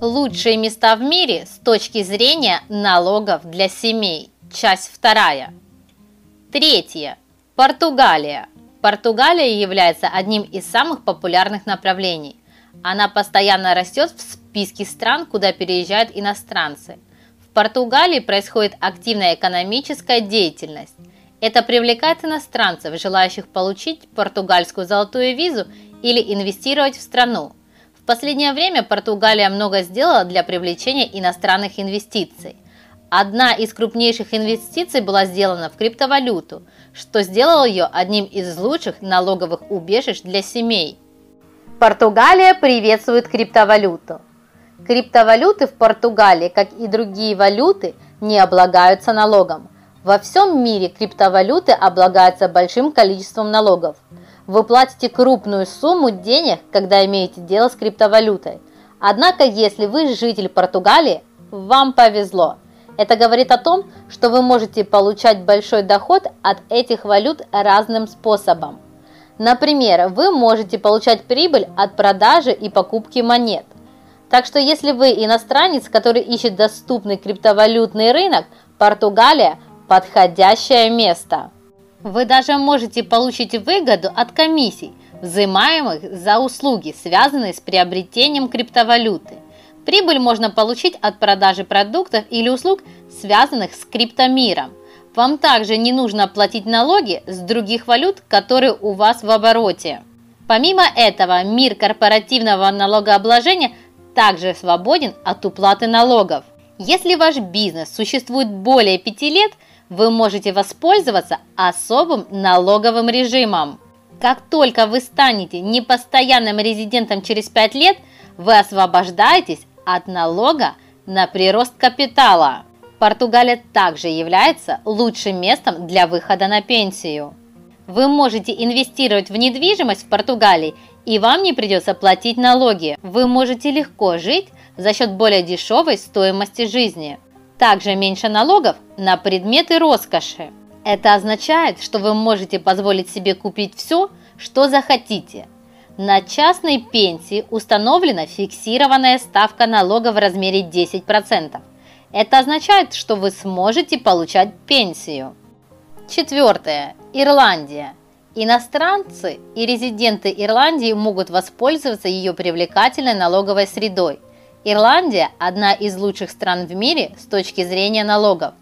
Лучшие места в мире с точки зрения налогов для семей. Часть 2. 3. Португалия. Португалия является одним из самых популярных направлений. Она постоянно растет в списке стран, куда переезжают иностранцы. В Португалии происходит активная экономическая деятельность. Это привлекает иностранцев, желающих получить португальскую золотую визу или инвестировать в страну. В последнее время Португалия много сделала для привлечения иностранных инвестиций. Одна из крупнейших инвестиций была сделана в криптовалюту, что сделало ее одним из лучших налоговых убежищ для семей. Португалия приветствует криптовалюту. Криптовалюты в Португалии, как и другие валюты, не облагаются налогом. Во всем мире криптовалюты облагаются большим количеством налогов. Вы платите крупную сумму денег, когда имеете дело с криптовалютой. Однако, если вы житель Португалии, вам повезло. Это говорит о том, что вы можете получать большой доход от этих валют разным способом. Например, вы можете получать прибыль от продажи и покупки монет. Так что, если вы иностранец, который ищет доступный криптовалютный рынок, Португалия – подходящее место. Вы даже можете получить выгоду от комиссий, взимаемых за услуги, связанные с приобретением криптовалюты. Прибыль можно получить от продажи продуктов или услуг, связанных с криптомиром. Вам также не нужно платить налоги с других валют, которые у вас в обороте. Помимо этого, мир корпоративного налогообложения также свободен от уплаты налогов. Если ваш бизнес существует более 5 лет, вы можете воспользоваться особым налоговым режимом. Как только вы станете непостоянным резидентом через 5 лет, вы освобождаетесь от налога на прирост капитала. Португалия также является лучшим местом для выхода на пенсию. Вы можете инвестировать в недвижимость в Португалии, и вам не придется платить налоги. Вы можете легко жить за счет более дешевой стоимости жизни. Также меньше налогов на предметы роскоши. Это означает, что вы можете позволить себе купить все, что захотите. На частной пенсии установлена фиксированная ставка налога в размере 10%. Это означает, что вы сможете получать пенсию. 4. Ирландия. Иностранцы и резиденты Ирландии могут воспользоваться ее привлекательной налоговой средой. Ирландия – одна из лучших стран в мире с точки зрения налогов.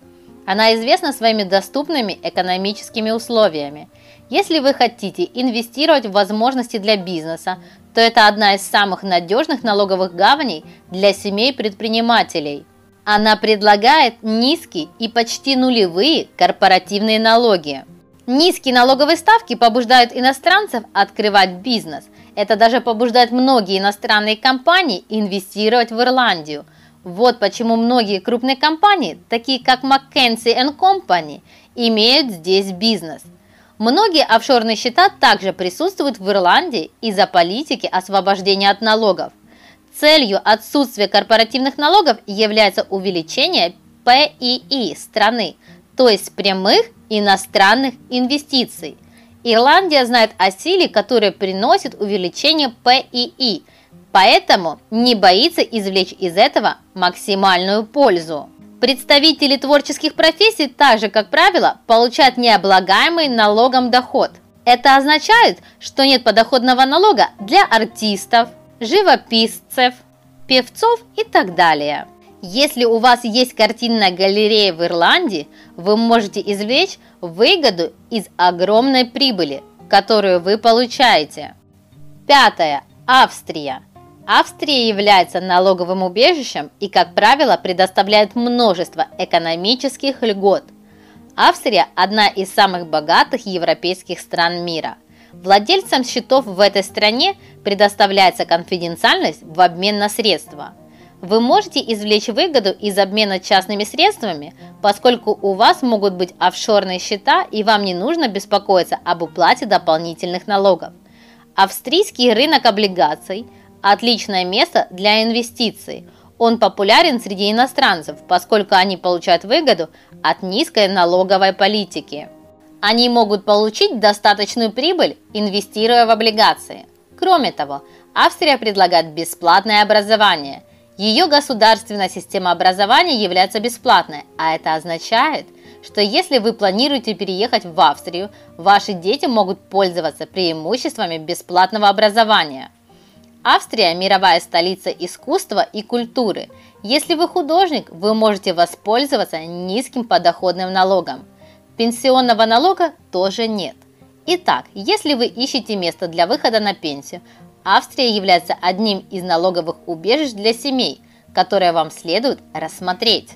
Она известна своими доступными экономическими условиями. Если вы хотите инвестировать в возможности для бизнеса, то это одна из самых надежных налоговых гаваней для семей предпринимателей. Она предлагает низкие и почти нулевые корпоративные налоги. Низкие налоговые ставки побуждают иностранцев открывать бизнес. Это даже побуждает многие иностранные компании инвестировать в Ирландию. Вот почему многие крупные компании, такие как McKinsey & Company, имеют здесь бизнес. Многие офшорные счета также присутствуют в Ирландии из-за политики освобождения от налогов. Целью отсутствия корпоративных налогов является увеличение ПИИ страны, то есть прямых иностранных инвестиций. Ирландия знает о силе, которая приносит увеличение ПИИ, поэтому не боится извлечь из этого максимальную пользу. Представители творческих профессий также, как правило, получают необлагаемый налогом доход. Это означает, что нет подоходного налога для артистов, живописцев, певцов и так далее. Если у вас есть картинная галерея в Ирландии, вы можете извлечь выгоду из огромной прибыли, которую вы получаете. 5. Австрия. Австрия является налоговым убежищем и, как правило, предоставляет множество экономических льгот. Австрия – одна из самых богатых европейских стран мира. Владельцам счетов в этой стране предоставляется конфиденциальность в обмен на средства. Вы можете извлечь выгоду из обмена частными средствами, поскольку у вас могут быть офшорные счета и вам не нужно беспокоиться об уплате дополнительных налогов. Австрийский рынок облигаций отличное место для инвестиций. Он популярен среди иностранцев, поскольку они получают выгоду от низкой налоговой политики. Они могут получить достаточную прибыль, инвестируя в облигации. Кроме того, Австрия предлагает бесплатное образование. Ее государственная система образования является бесплатной, а это означает, что если вы планируете переехать в Австрию, ваши дети могут пользоваться преимуществами бесплатного образования. Австрия – мировая столица искусства и культуры. Если вы художник, вы можете воспользоваться низким подоходным налогом. Пенсионного налога тоже нет. Итак, если вы ищете место для выхода на пенсию, Австрия является одним из налоговых убежищ для семей, которые вам следует рассмотреть.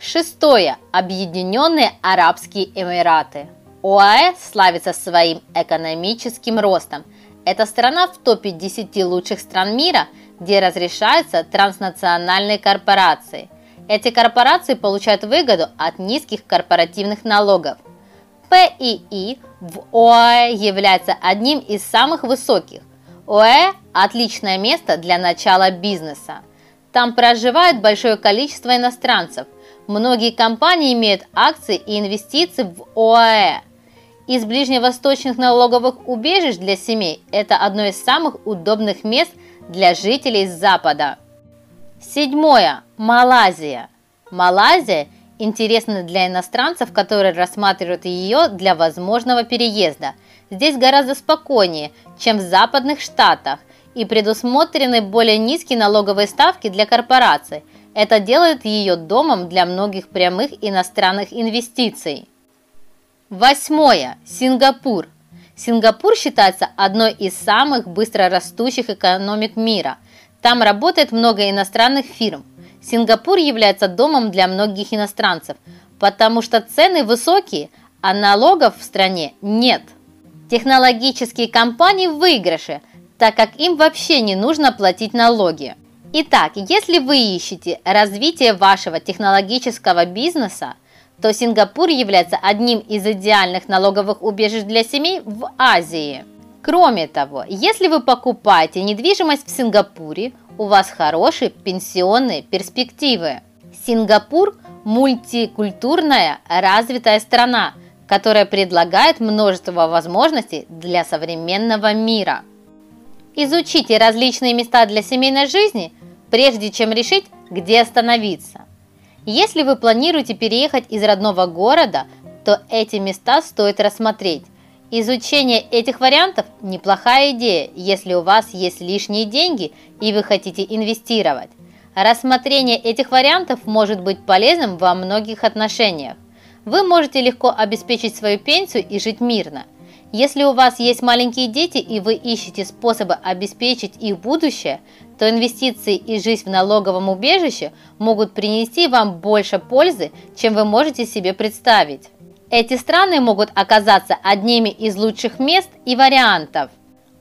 Шестое. Объединенные Арабские Эмираты. ОАЭ славится своим экономическим ростом. Это страна в топе 10 лучших стран мира, где разрешаются транснациональные корпорации. Эти корпорации получают выгоду от низких корпоративных налогов. ПИИ в ОАЭ является одним из самых высоких. ОАЭ – отличное место для начала бизнеса. Там проживает большое количество иностранцев. Многие компании имеют акции и инвестиции в ОАЭ. Из ближневосточных налоговых убежищ для семей это одно из самых удобных мест для жителей Запада. Седьмое. Малайзия. Малайзия интересна для иностранцев, которые рассматривают ее для возможного переезда. Здесь гораздо спокойнее, чем в западных штатах, и предусмотрены более низкие налоговые ставки для корпораций. Это делает ее домом для многих прямых иностранных инвестиций. Восьмое. Сингапур. Сингапур считается одной из самых быстрорастущих экономик мира. Там работает много иностранных фирм. Сингапур является домом для многих иностранцев, потому что цены высокие, а налогов в стране нет. Технологические компании в выигрыше, так как им вообще не нужно платить налоги. Итак, если вы ищете развитие вашего технологического бизнеса, то Сингапур является одним из идеальных налоговых убежищ для семей в Азии. Кроме того, если вы покупаете недвижимость в Сингапуре, у вас хорошие пенсионные перспективы. Сингапур – мультикультурная развитая страна, которая предлагает множество возможностей для современного мира. Изучите различные места для семейной жизни, прежде чем решить, где остановиться. Если вы планируете переехать из родного города, то эти места стоит рассмотреть. Изучение этих вариантов – неплохая идея, если у вас есть лишние деньги и вы хотите инвестировать. Рассмотрение этих вариантов может быть полезным во многих отношениях. Вы можете легко обеспечить свою пенсию и жить мирно. Если у вас есть маленькие дети и вы ищете способы обеспечить их будущее, то инвестиции и жизнь в налоговом убежище могут принести вам больше пользы, чем вы можете себе представить. Эти страны могут оказаться одними из лучших мест и вариантов.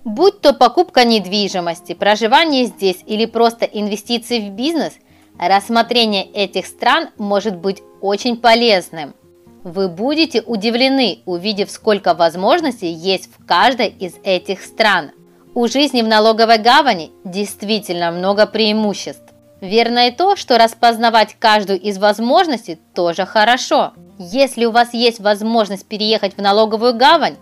Будь то покупка недвижимости, проживание здесь или просто инвестиции в бизнес, рассмотрение этих стран может быть очень полезным. Вы будете удивлены, увидев, сколько возможностей есть в каждой из этих стран. У жизни в налоговой гавани действительно много преимуществ. Верно и то, что распознавать каждую из возможностей тоже хорошо. Если у вас есть возможность переехать в налоговую гавань,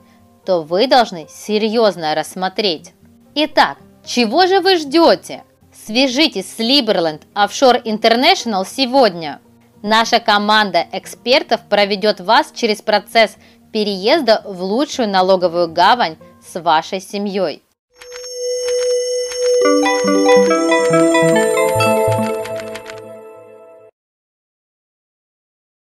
то вы должны серьезно рассмотреть. Итак, чего же вы ждете? Свяжитесь с Liberland Offshore International сегодня. Наша команда экспертов проведет вас через процесс переезда в лучшую налоговую гавань с вашей семьей.